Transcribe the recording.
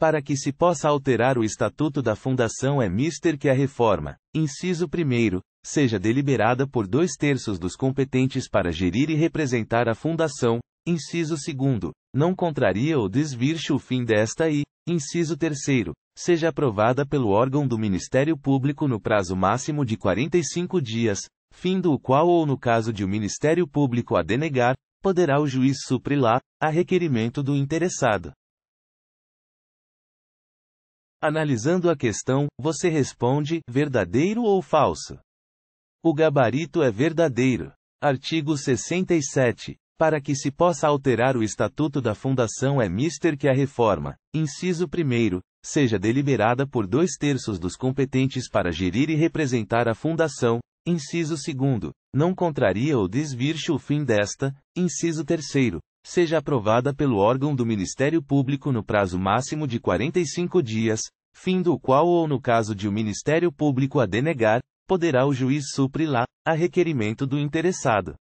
Para que se possa alterar o Estatuto da Fundação é mister que a reforma, inciso 1º, seja deliberada por 2/3 dos competentes para gerir e representar a Fundação, inciso 2º, não contraria ou desvirche o fim desta e, inciso 3º, seja aprovada pelo órgão do Ministério Público no prazo máximo de 45 dias, findo o qual ou no caso de o Ministério Público a denegar, poderá o juiz supri-la, a requerimento do interessado. Analisando a questão, você responde, verdadeiro ou falso? O gabarito é verdadeiro. Artigo 67. Para que se possa alterar o Estatuto da Fundação é mister que a reforma, inciso 1º, seja deliberada por 2/3 dos competentes para gerir e representar a Fundação, inciso 2º, não contraria ou desvirche o fim desta, inciso 3º, seja aprovada pelo órgão do Ministério Público no prazo máximo de 45 dias, findo o qual ou no caso de o Ministério Público a denegar, poderá o juiz supri-la, a requerimento do interessado.